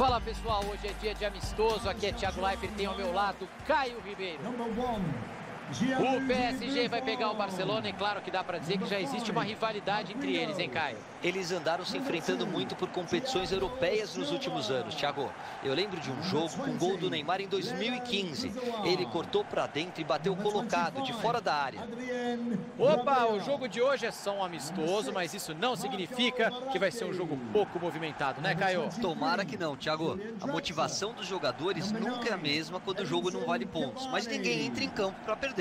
Fala pessoal, hoje é dia de amistoso, aqui é Thiago Leifert, tem ao meu lado Caio Ribeiro. O PSG vai pegar o Barcelona e claro que dá para dizer que já existe uma rivalidade entre eles, hein Caio? Eles andaram se enfrentando muito por competições europeias nos últimos anos, Thiago. Eu lembro de um jogo com gol do Neymar em 2015. Ele cortou para dentro e bateu colocado, de fora da área. Opa, o jogo de hoje é só um amistoso, mas isso não significa que vai ser um jogo pouco movimentado, né Caio? Tomara que não, Thiago. A motivação dos jogadores nunca é a mesma quando o jogo não vale pontos, mas ninguém entra em campo para perder.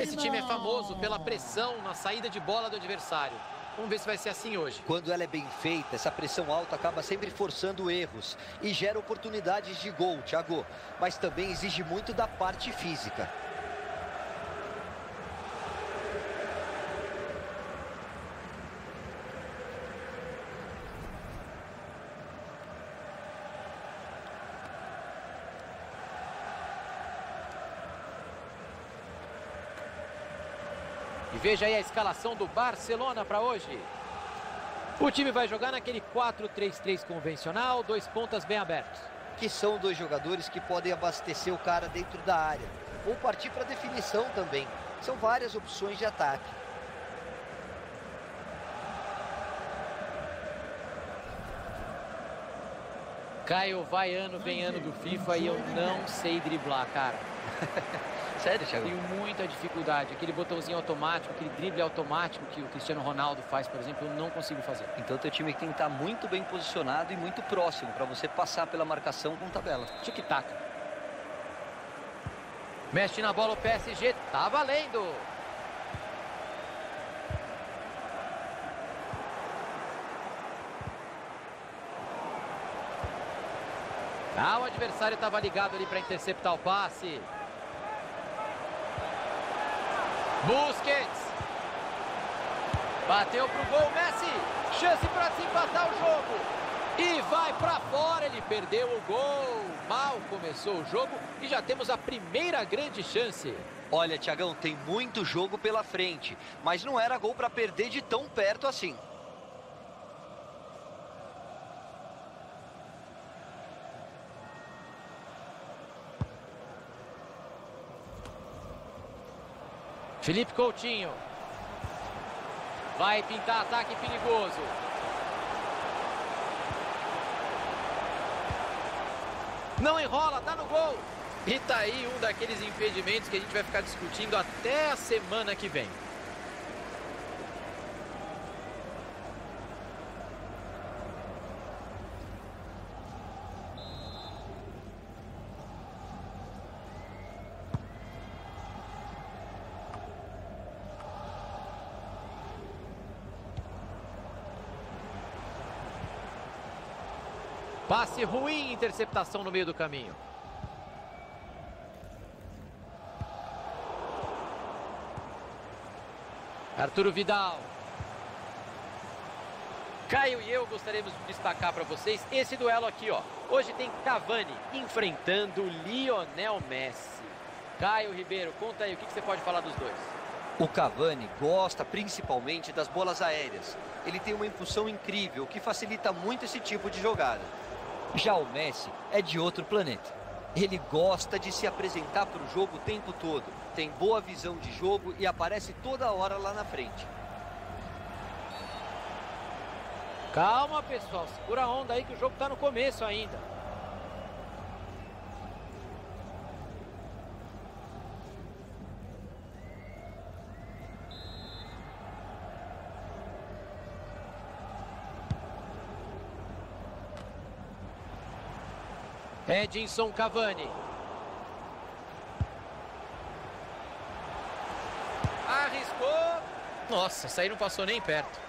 Esse time é famoso pela pressão na saída de bola do adversário. Vamos ver se vai ser assim hoje. Quando ela é bem feita, essa pressão alta acaba sempre forçando erros e gera oportunidades de gol, Thiago. Mas também exige muito da parte física. E veja aí a escalação do Barcelona para hoje. O time vai jogar naquele 4-3-3 convencional, dois pontas bem abertos. Que são dois jogadores que podem abastecer o cara dentro da área. Ou partir para definição também. São várias opções de ataque. Caio vai ano, vem ano do FIFA e eu não sei driblar, cara. Sério, Thiago? Tenho muita dificuldade. Aquele botãozinho automático, aquele drible automático que o Cristiano Ronaldo faz, por exemplo, eu não consigo fazer. Então, teu time tem que estar muito bem posicionado e muito próximo para você passar pela marcação com tabela. Tic-tac. Mexe na bola o PSG. Tá valendo! Ah, o adversário estava ligado ali para interceptar o passe. Busquets. Bateu pro gol, Messi. Chance para desempatar o jogo. E vai para fora, ele perdeu o gol. Mal começou o jogo e já temos a primeira grande chance. Olha, Thiagão, tem muito jogo pela frente, mas não era gol para perder de tão perto assim. Felipe Coutinho. Vai pintar ataque perigoso. Não enrola, tá no gol. E tá aí um daqueles impedimentos que a gente vai ficar discutindo até a semana que vem. Passe ruim, interceptação no meio do caminho. Arturo Vidal. Caio e eu gostaríamos de destacar para vocês esse duelo aqui, ó. Hoje tem Cavani enfrentando Lionel Messi. Caio Ribeiro, conta aí, o que você pode falar dos dois? O Cavani gosta principalmente das bolas aéreas. Ele tem uma impulsão incrível, que facilita muito esse tipo de jogada. Já o Messi é de outro planeta. Ele gosta de se apresentar para o jogo o tempo todo. Tem boa visão de jogo e aparece toda hora lá na frente. Calma, pessoal. Segura a onda aí que o jogo está no começo ainda. Edinson Cavani. Arriscou. Nossa, essa aí não passou nem perto.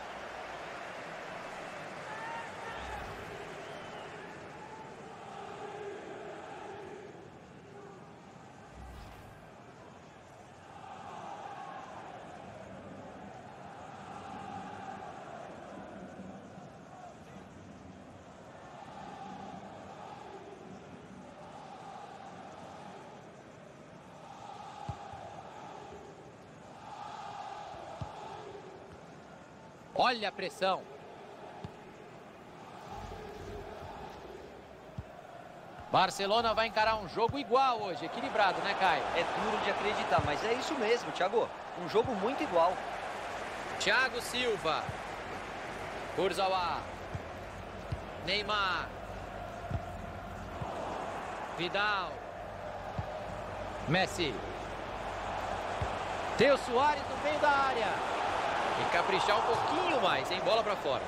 Olha a pressão. Barcelona vai encarar um jogo igual hoje, equilibrado, né, Caio? É duro de acreditar, mas é isso mesmo, Thiago. Um jogo muito igual. Thiago Silva. Kurzawa. Neymar. Vidal. Messi. Teu Suárez no meio da área. E caprichar um pouquinho mais, hein? Bola pra fora.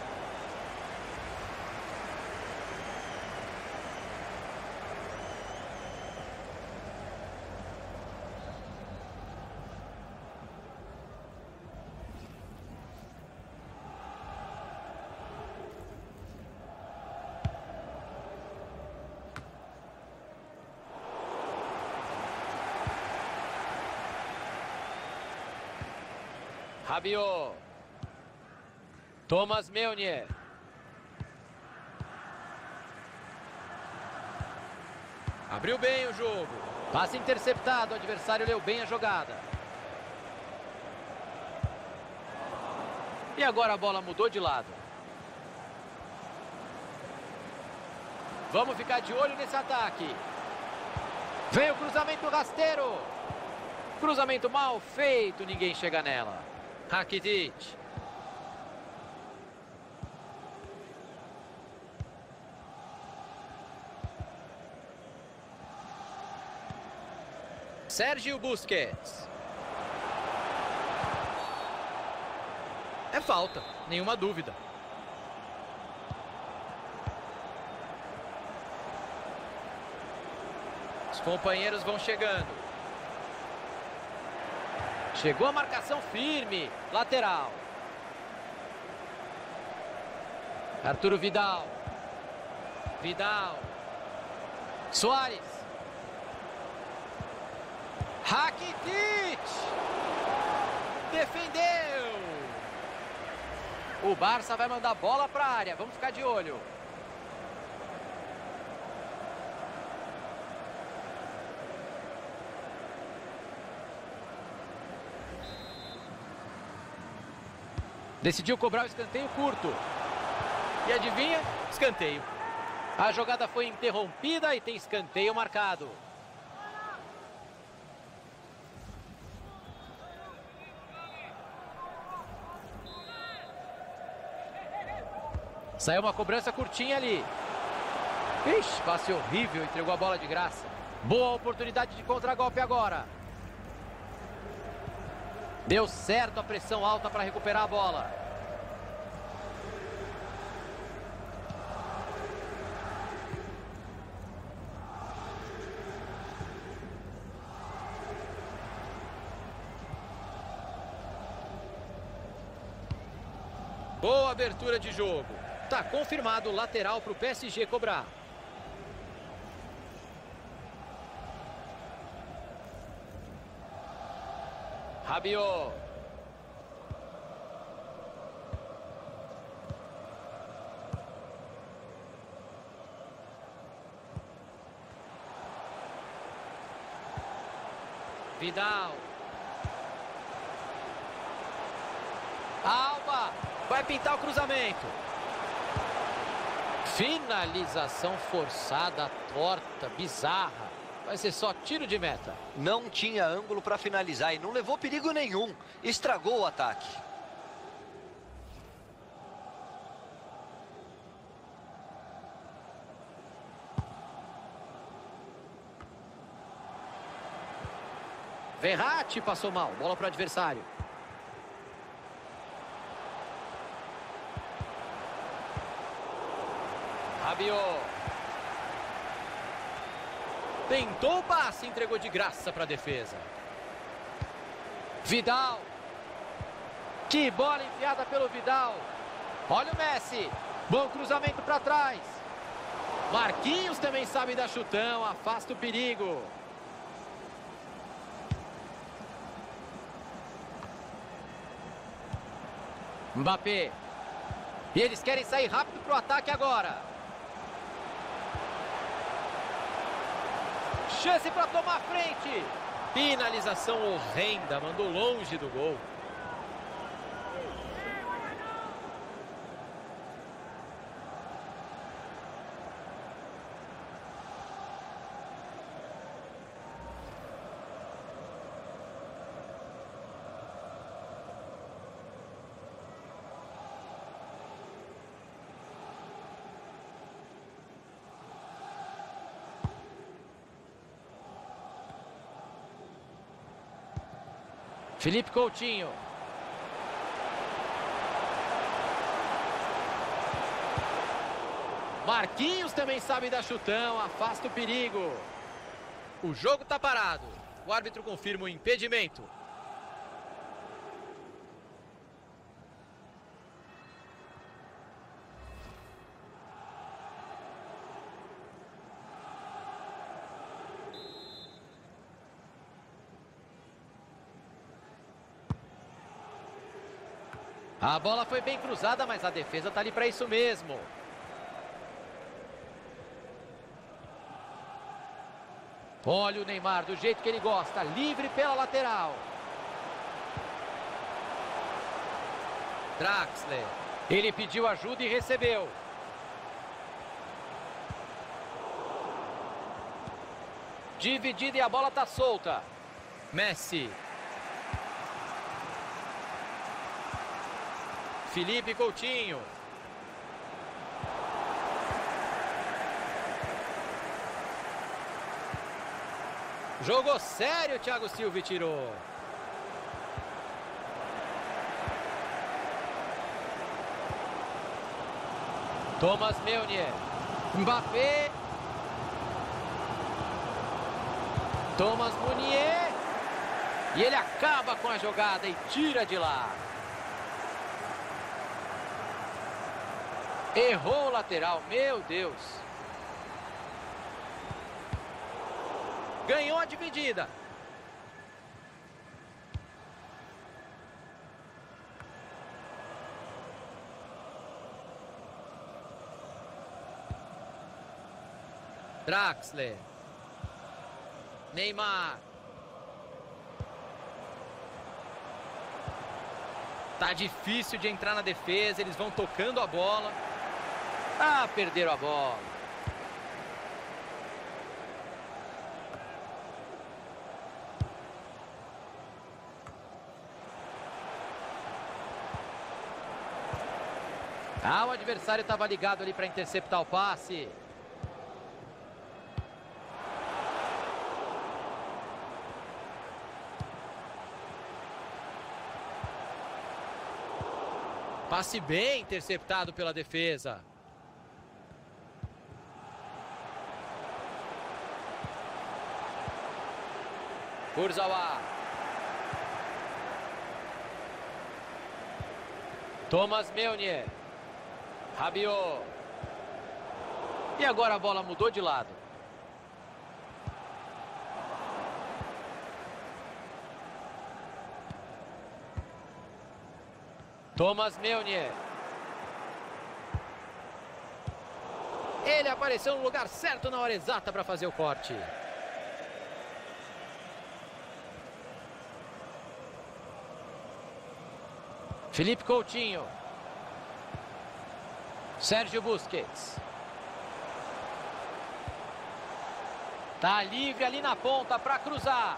Rabiot. Thomas Meunier. Abriu bem o jogo. Passe interceptado. O adversário leu bem a jogada. E agora a bola mudou de lado. Vamos ficar de olho nesse ataque. Vem o cruzamento rasteiro. Cruzamento mal feito. Ninguém chega nela. Rakitic. Sérgio Busquets. É falta, nenhuma dúvida. Os companheiros vão chegando. Chegou a marcação firme, lateral. Arturo Vidal. Vidal. Suárez. Rakitic. Defendeu. O Barça vai mandar bola para a área, vamos ficar de olho. Decidiu cobrar o escanteio curto. E adivinha? Escanteio. A jogada foi interrompida e tem escanteio marcado. Saiu uma cobrança curtinha ali. Ixi, passe horrível, entregou a bola de graça. Boa oportunidade de contragolpe agora. Deu certo a pressão alta para recuperar a bola. Boa abertura de jogo. Tá confirmado o lateral para o PSG cobrar. Rabiot. Vidal. Alba. Vai pintar o cruzamento. Finalização forçada, torta, bizarra. Vai ser só tiro de meta. Não tinha ângulo para finalizar e não levou perigo nenhum. Estragou o ataque. Verratti passou mal. Bola para o adversário. Rabiot. Tentou o passe, entregou de graça para a defesa. Vidal. Que bola enfiada pelo Vidal. Olha o Messi. Bom cruzamento para trás. Marquinhos também sabe dar chutão, afasta o perigo. Mbappé. E eles querem sair rápido para o ataque agora. Chance para tomar frente. Finalização horrenda. Mandou longe do gol. Felipe Coutinho. Marquinhos também sabe dar chutão, afasta o perigo. O jogo está parado. O árbitro confirma o impedimento. A bola foi bem cruzada, mas a defesa está ali para isso mesmo. Olha o Neymar, do jeito que ele gosta, livre pela lateral. Draxler, ele pediu ajuda e recebeu. Dividida e a bola está solta. Messi. Felipe Coutinho. Jogou sério, Thiago Silva tirou. Thomas Meunier. Mbappé. Thomas Meunier. E ele acaba com a jogada e tira de lá. Errou o lateral, meu Deus. Ganhou a dividida. Draxler. Neymar. Tá difícil de entrar na defesa, eles vão tocando a bola. Ah, perderam a bola. Ah, o adversário estava ligado ali para interceptar o passe. Passe bem interceptado pela defesa. Kurzawa. Thomas Meunier. Rabiot. E agora a bola mudou de lado. Thomas Meunier. Ele apareceu no lugar certo na hora exata para fazer o corte. Felipe Coutinho. Sérgio Busquets. Tá livre ali na ponta para cruzar.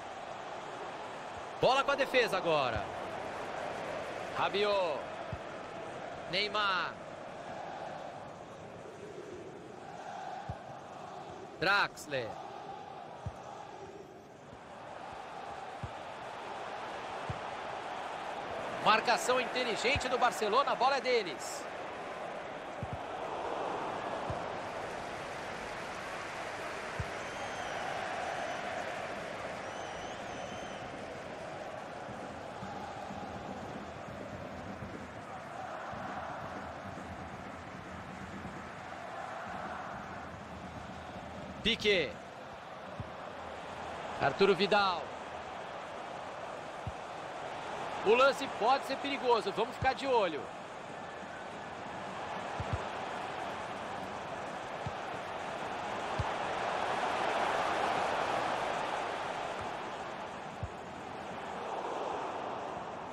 Bola com a defesa agora. Rabiot. Neymar. Draxler. Marcação inteligente do Barcelona, a bola é deles. Piqué. Arturo Vidal. O lance pode ser perigoso, vamos ficar de olho.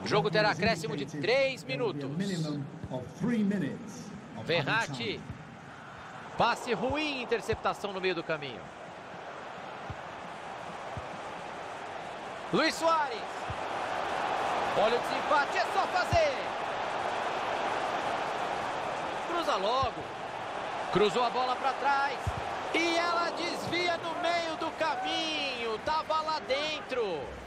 O jogo terá acréscimo de 3 minutos. Verratti. Passe ruim, interceptação no meio do caminho. Luis Suárez. Olha o desempate, é só fazer. Cruza logo. Cruzou a bola para trás. E ela desvia no meio do caminho. Tava lá dentro.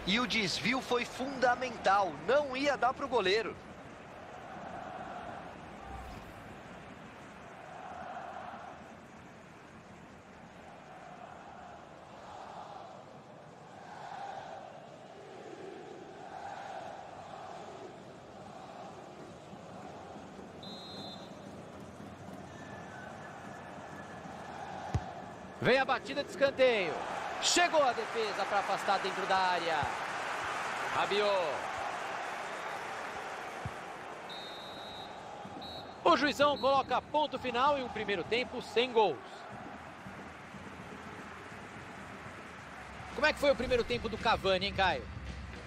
E o desvio foi fundamental, não ia dar para o goleiro. Vem a batida de escanteio. Chegou a defesa para afastar dentro da área. Rabiot. O juizão coloca ponto final em um primeiro tempo sem gols. Como é que foi o primeiro tempo do Cavani, hein, Caio?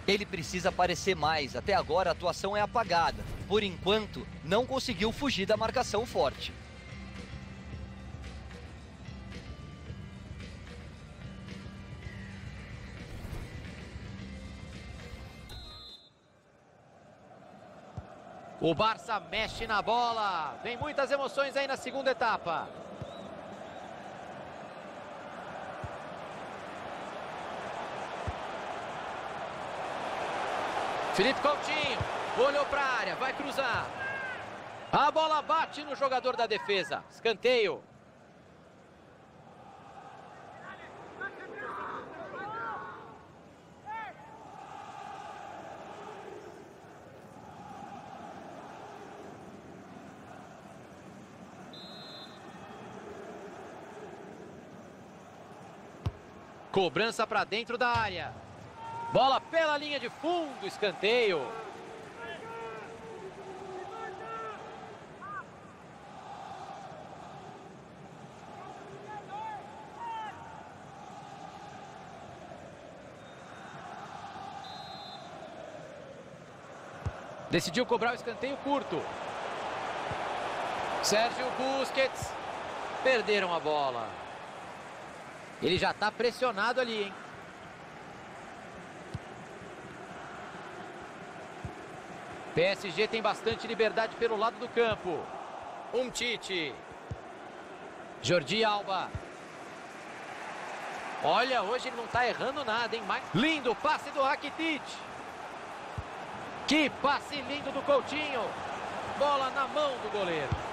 Ele precisa aparecer mais. Até agora a atuação é apagada. Por enquanto, não conseguiu fugir da marcação forte. O Barça mexe na bola. Vem muitas emoções aí na segunda etapa. Felipe Coutinho olhou para a área, vai cruzar. A bola bate no jogador da defesa. Escanteio. Cobrança para dentro da área. Bola pela linha de fundo, escanteio. Decidiu cobrar o escanteio curto. Sérgio Busquets. Perderam a bola. Ele já está pressionado ali, hein? PSG tem bastante liberdade pelo lado do campo. Tite. Jordi Alba. Olha, hoje ele não está errando nada, hein? Mas... lindo passe do Rakitic. Que passe lindo do Coutinho. Bola na mão do goleiro.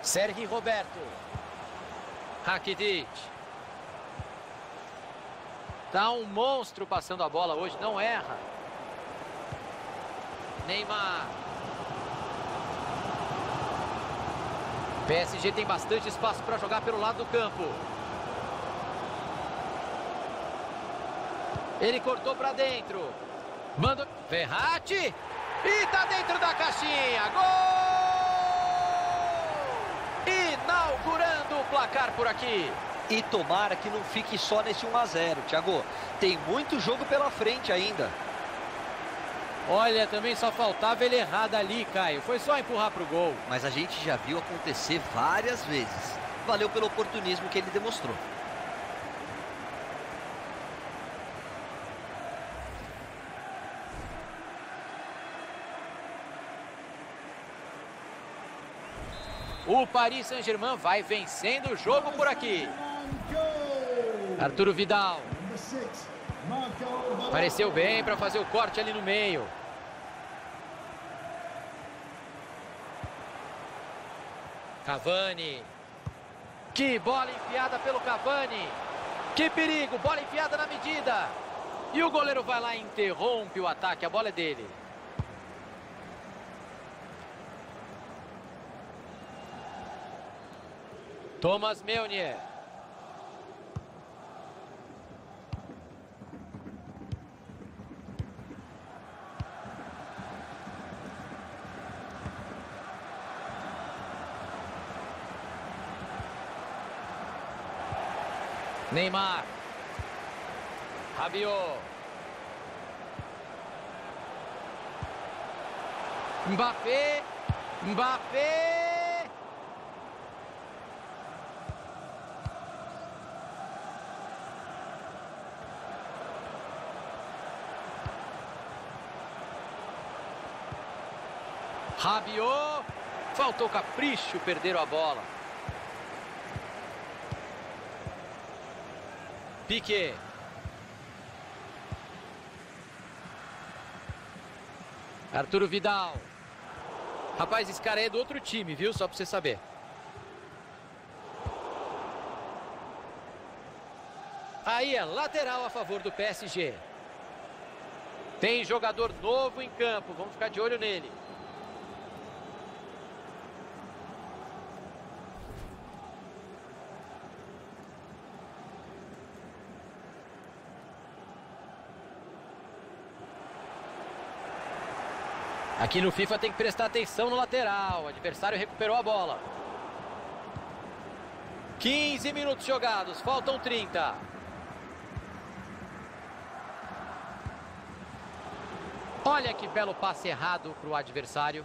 Sérgio Roberto. Rakitic. Tá um monstro passando a bola hoje, não erra. Neymar. PSG tem bastante espaço para jogar pelo lado do campo. Ele cortou para dentro. Manda Verratti. E tá dentro da caixinha. Gol! Inaugurando o placar por aqui. E tomara que não fique só nesse 1 a 0, Thiago. Tem muito jogo pela frente ainda. Olha, também só faltava ele errado ali, Caio. Foi só empurrar pro gol. Mas a gente já viu acontecer várias vezes. Valeu pelo oportunismo que ele demonstrou. O Paris Saint-Germain vai vencendo o jogo por aqui. Arturo Vidal. Apareceu bem para fazer o corte ali no meio. Cavani. Que bola enfiada pelo Cavani. Que perigo, bola enfiada na medida. E o goleiro vai lá e interrompe o ataque, a bola é dele. Thomas Meunier. Neymar. Rabiot. Mbappé. Mbappé. Rabiot, faltou capricho, perderam a bola. Piqué. Arturo Vidal. Rapaz, esse cara é do outro time, viu? Só pra você saber. Aí é lateral a favor do PSG. Tem jogador novo em campo, vamos ficar de olho nele. Aqui no FIFA tem que prestar atenção no lateral. O adversário recuperou a bola. 15 minutos jogados, faltam 30. Olha que belo passe errado para o adversário.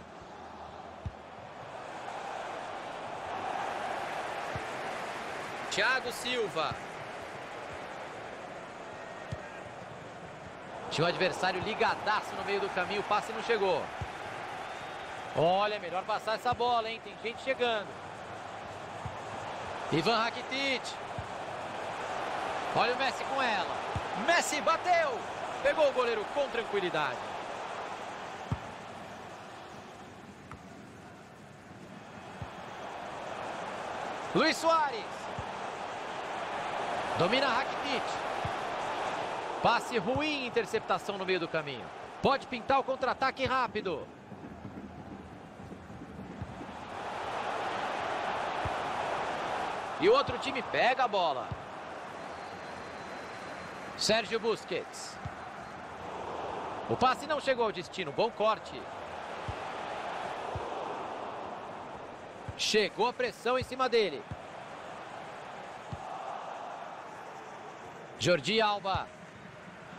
Thiago Silva. Tinha um adversário ligadaço no meio do caminho, o passe não chegou. Olha, melhor passar essa bola, hein? Tem gente chegando. Ivan Rakitic. Olha o Messi com ela. Messi bateu. Pegou o goleiro com tranquilidade. Luis Suárez. Domina Rakitic. Passe ruim, interceptação no meio do caminho. Pode pintar o contra-ataque rápido. E o outro time pega a bola. Sérgio Busquets. O passe não chegou ao destino. Bom corte. Chegou a pressão em cima dele. Jordi Alba.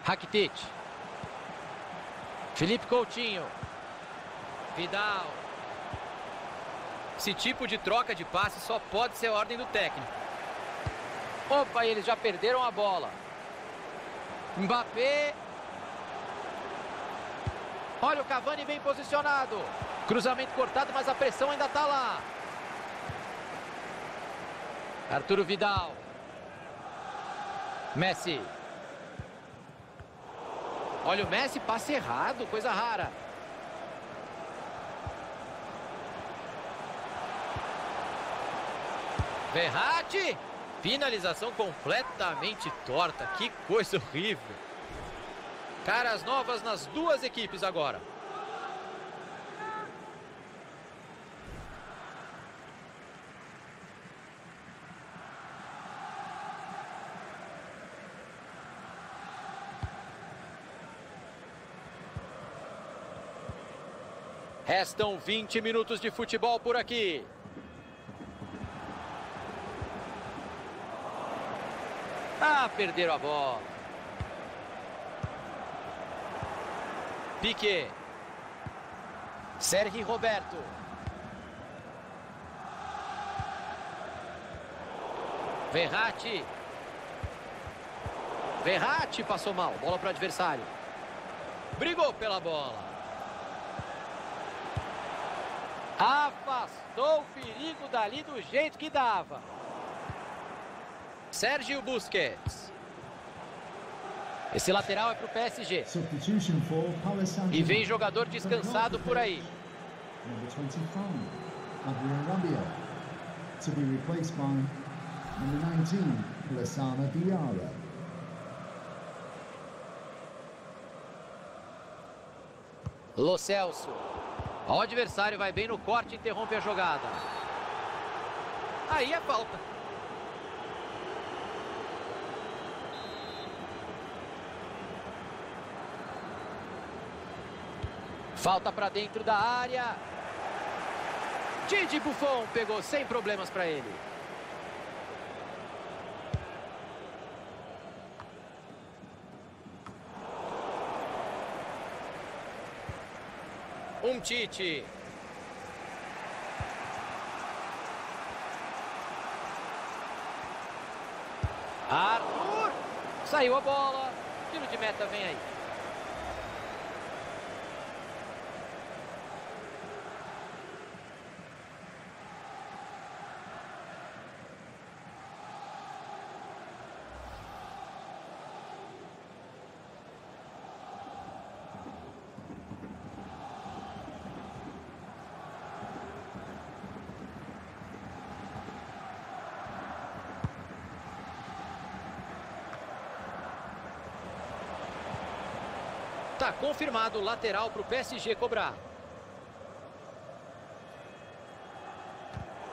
Rakitic. Felipe Coutinho. Vidal. Esse tipo de troca de passe só pode ser ordem do técnico. Opa, eles já perderam a bola. Mbappé. Olha o Cavani bem posicionado. Cruzamento cortado, mas a pressão ainda está lá. Arturo Vidal. Messi. Olha o Messi, passe errado, coisa rara. Verratti, finalização completamente torta, que coisa horrível. Caras novas nas duas equipes agora. Restam 20 minutos de futebol por aqui. Ah, perderam a bola. Piqué. Sérgio Roberto. Verratti. Verratti passou mal. Bola para o adversário. Brigou pela bola. Afastou o perigo dali do jeito que dava. Sérgio Busquets. Esse lateral é para o PSG. E vem jogador descansado por aí. Lo Celso. O adversário vai bem no corte e interrompe a jogada. Aí é falta. Falta para dentro da área. Gigi Buffon pegou sem problemas para ele. Tite. Arthur. Saiu a bola. Tiro de meta vem aí. Tá confirmado, lateral para o PSG cobrar.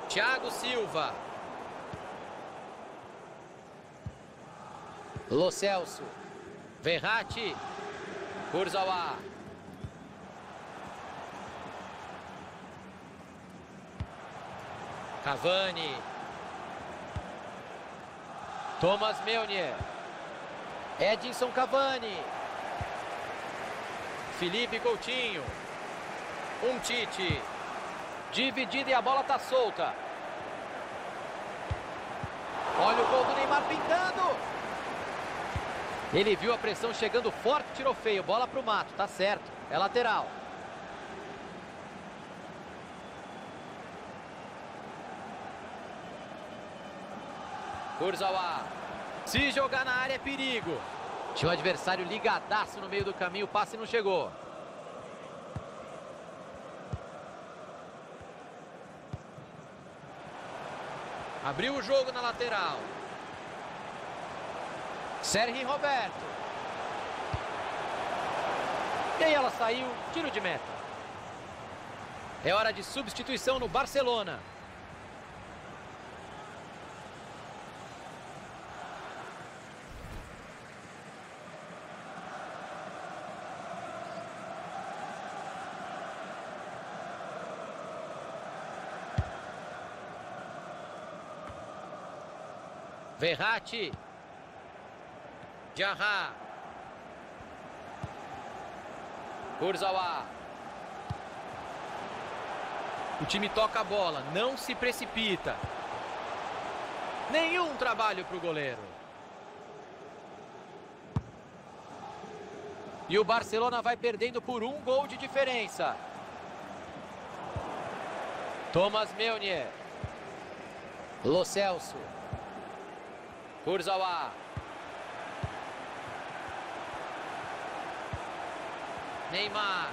Thiago Silva. Lo Celso. Verratti. Kurzawa. Cavani. Thomas Meunier. Edinson Cavani. Felipe Coutinho. Um Tite. Dividida e a bola tá solta. Olha o gol do Neymar pintando. Ele viu a pressão chegando forte, tirou feio. Bola pro mato, tá certo. É lateral. Kurzawa. Se jogar na área é perigo. Tinha um adversário ligadaço no meio do caminho, o passe não chegou. Abriu o jogo na lateral. Sérgio Roberto. E aí ela saiu, tiro de meta. É hora de substituição no Barcelona. Verratti. Jahar. Kurzawa. O time toca a bola, não se precipita. Nenhum trabalho para o goleiro. E o Barcelona vai perdendo por um gol de diferença. Thomas Meunier. Lo Celso. Kurzawa. Neymar.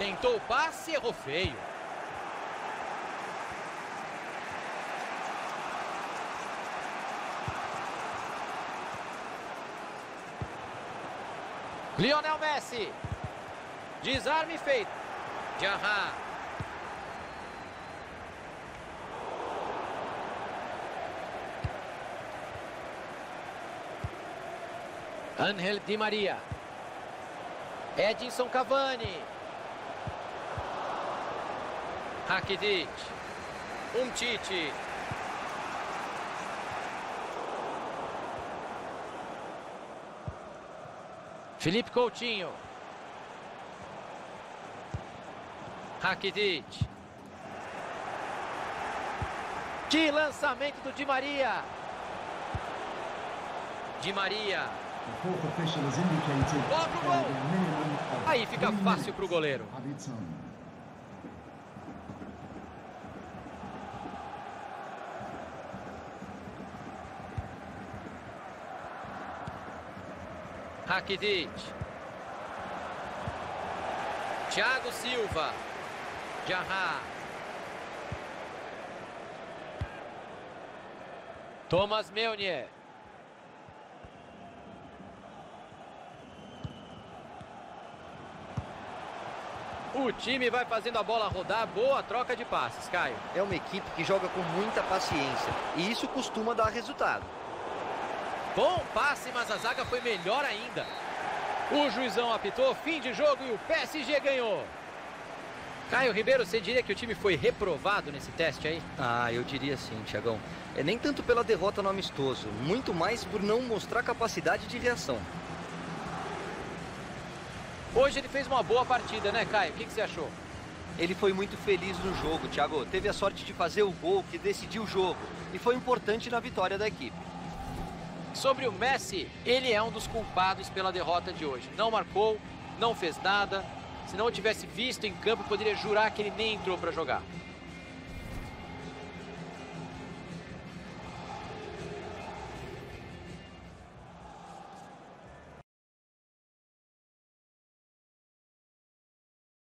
Tentou o passe, errou feio. Lionel Messi. Desarme feito. Jahar. Ángel Di María. Edinson Cavani. Rakitic. Um Tite. Felipe Coutinho. Rakitic. Que lançamento do Di María. Di María. Logo o gol. Aí fica fácil para o goleiro. Rakitic. Thiago Silva. Jahar. Thomas Meunier. O time vai fazendo a bola rodar, boa troca de passes, Caio. É uma equipe que joga com muita paciência e isso costuma dar resultado. Bom passe, mas a zaga foi melhor ainda. O juizão apitou, fim de jogo e o PSG ganhou. Caio Ribeiro, você diria que o time foi reprovado nesse teste aí? Ah, eu diria sim, Thiagão. É nem tanto pela derrota no amistoso, muito mais por não mostrar capacidade de reação. Hoje ele fez uma boa partida, né, Caio? O que você achou? Ele foi muito feliz no jogo, Thiago. Teve a sorte de fazer o gol que decidiu o jogo. E foi importante na vitória da equipe. Sobre o Messi, ele é um dos culpados pela derrota de hoje. Não marcou, não fez nada. Se não tivesse visto em campo, poderia jurar que ele nem entrou para jogar.